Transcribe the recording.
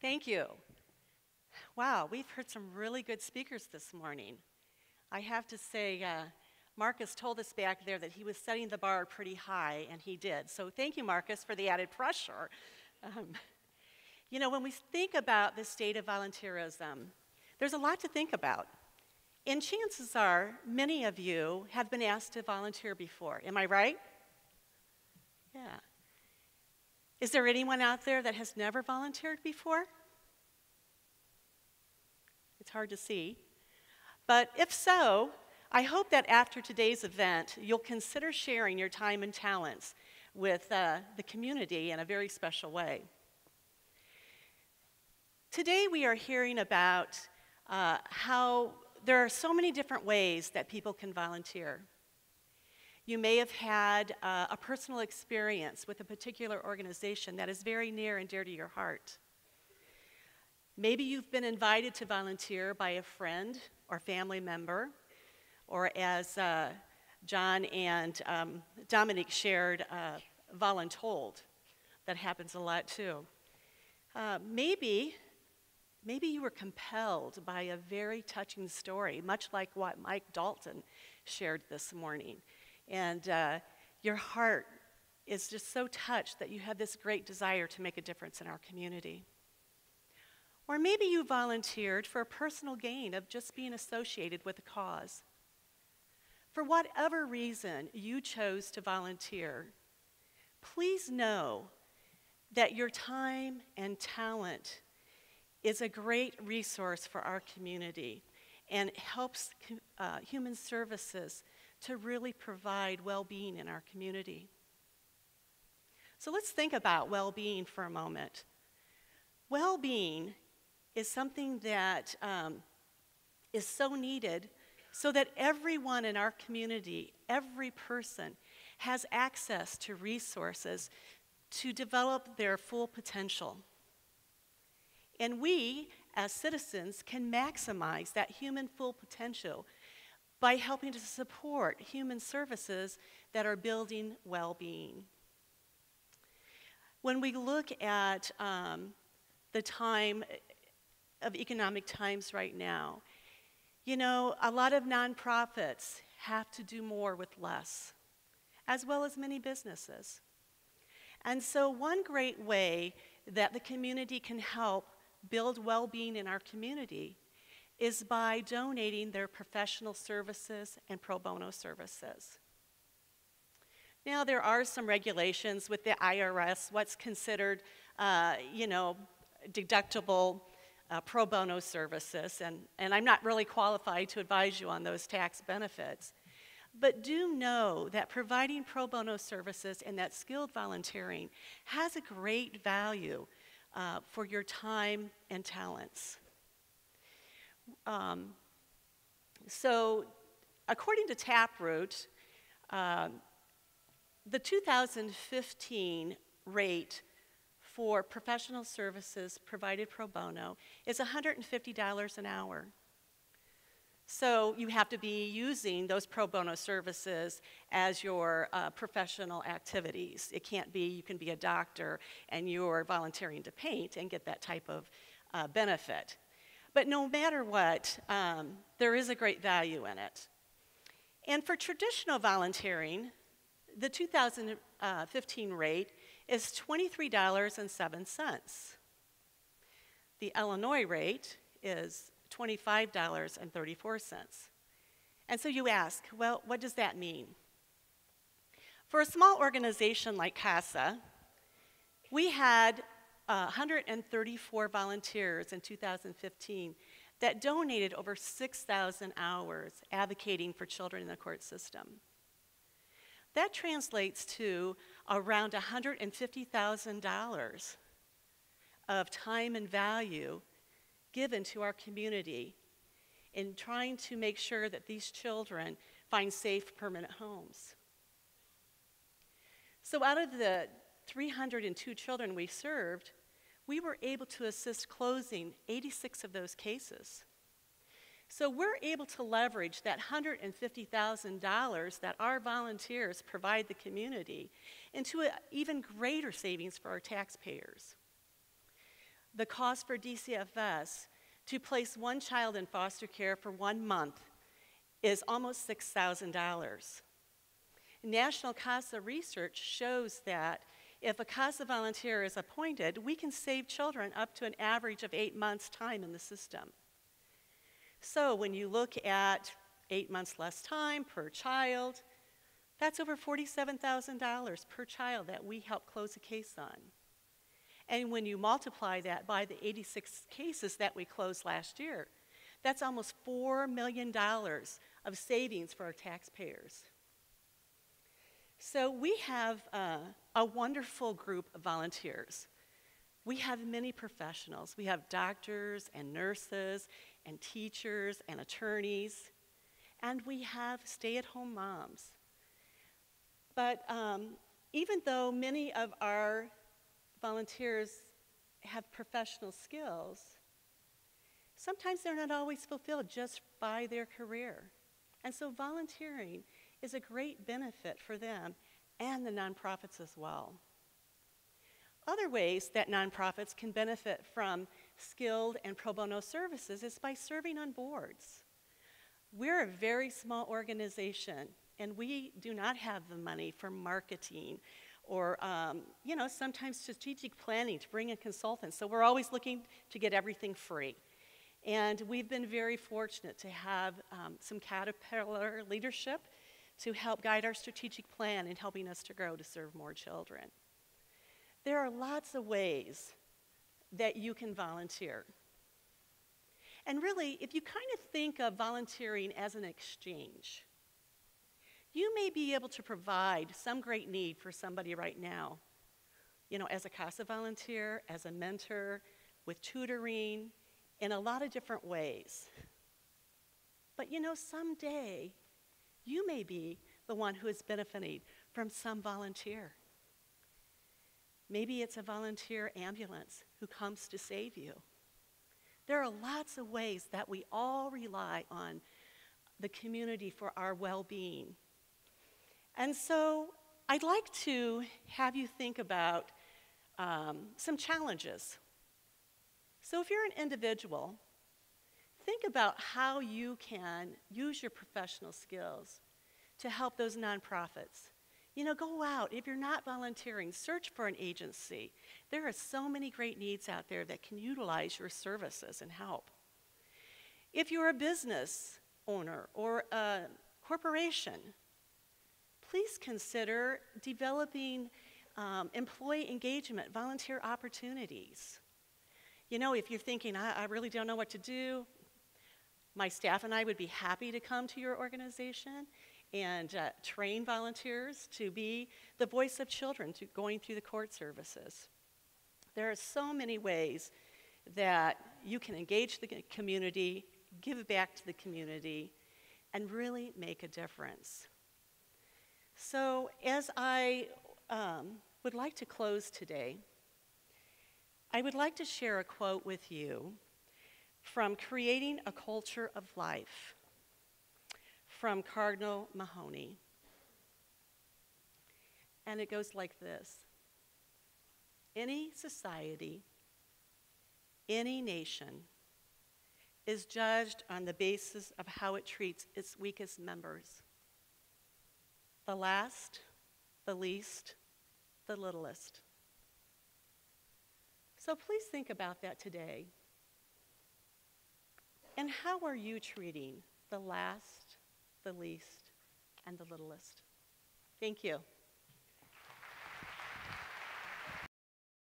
Thank you. Wow, we've heard some really good speakers this morning. I have to say, Marcus told us back there that he was setting the bar pretty high, and he did. So thank you, Marcus, for the added pressure. You know, when we think about the state of volunteerism, there's a lot to think about. And chances are, many of you have been asked to volunteer before. Am I right? Yeah. Is there anyone out there that has never volunteered before? It's hard to see. But if so, I hope that after today's event, you'll consider sharing your time and talents with the community in a very special way. Today we are hearing about how there are so many different ways that people can volunteer. You may have had a personal experience with a particular organization that is very near and dear to your heart. Maybe you've been invited to volunteer by a friend or family member, or as John and Dominique shared, voluntold. That happens a lot too. Maybe you were compelled by a very touching story, much like what Mike Dalton shared this morning. And your heart is just so touched that you have this great desire to make a difference in our community. Or maybe you volunteered for a personal gain of just being associated with a cause. For whatever reason you chose to volunteer, please know that your time and talent is a great resource for our community and helps human services to really provide well-being in our community. So let's think about well-being for a moment. Well-being is something that is so needed so that everyone in our community, every person, has access to resources to develop their full potential. And we, as citizens, can maximize that human full potential by helping to support human services that are building well-being. When we look at the time of economic times right now, you know, a lot of nonprofits have to do more with less, as well as many businesses. And so one great way that the community can help build well-being in our community is by donating their professional services and pro bono services. Now, there are some regulations with the IRS, what's considered, you know, deductible pro bono services, and I'm not really qualified to advise you on those tax benefits. But do know that providing pro bono services and that skilled volunteering has a great value for your time and talents. So, according to Taproot, the 2015 rate for professional services provided pro bono is $150 an hour. So you have to be using those pro bono services as your professional activities. It can't be, you can be a doctor and you're volunteering to paint and get that type of benefit. But no matter what, there is a great value in it. And for traditional volunteering, the 2015 rate is $23.07. The Illinois rate is $25.34. And so you ask, well, what does that mean? For a small organization like CASA, we had 134 volunteers in 2015 that donated over 6,000 hours advocating for children in the court system. That translates to around $150,000 of time and value given to our community in trying to make sure that these children find safe, permanent homes. So out of the 302 children we served, we were able to assist closing 86 of those cases. So we're able to leverage that $150,000 that our volunteers provide the community into an even greater savings for our taxpayers. the cost for DCFS to place one child in foster care for 1 month is almost $6,000. National CASA research shows that if a CASA volunteer is appointed, we can save children up to an average of 8 months' time in the system. So when you look at 8 months less time per child, that's over $47,000 per child that we help close a case on. And when you multiply that by the 86 cases that we closed last year, that's almost $4 million of savings for our taxpayers. So we have a wonderful group of volunteers. We have many professionals. We have doctors and nurses and teachers and attorneys. And we have stay-at-home moms. But even though many of our volunteers have professional skills, sometimes they're not always fulfilled just by their career. And so volunteering is a great benefit for them and the nonprofits as well. Other ways that nonprofits can benefit from skilled and pro bono services is by serving on boards. We're a very small organization, and we do not have the money for marketing or you know, sometimes strategic planning to bring in consultants. So we're always looking to get everything free. And we've been very fortunate to have some Caterpillar leadership to help guide our strategic plan in helping us to grow to serve more children. There are lots of ways that you can volunteer. And really, if you kind of think of volunteering as an exchange, you may be able to provide some great need for somebody right now, you know, as a CASA volunteer, as a mentor, with tutoring, in a lot of different ways. But you know, someday, you may be the one who is benefiting from some volunteer. Maybe it's a volunteer ambulance who comes to save you. There are lots of ways that we all rely on the community for our well-being. And so I'd like to have you think about some challenges. So if you're an individual, think about how you can use your professional skills to help those nonprofits. You know, go out. If you're not volunteering, search for an agency. There are so many great needs out there that can utilize your services and help. If you're a business owner or a corporation, please consider developing employee engagement, volunteer opportunities. You know, if you're thinking, I really don't know what to do, my staff and I would be happy to come to your organization and train volunteers to be the voice of children going through the court services. There are so many ways that you can engage the community, give back to the community, and really make a difference. So as I would like to close today, I would like to share a quote with you from Creating a Culture of Life, from Cardinal Mahoney. And it goes like this: any society, any nation is judged on the basis of how it treats its weakest members, the last, the least, the littlest. So please think about that today. And how are you treating the last, the least, and the littlest? Thank you.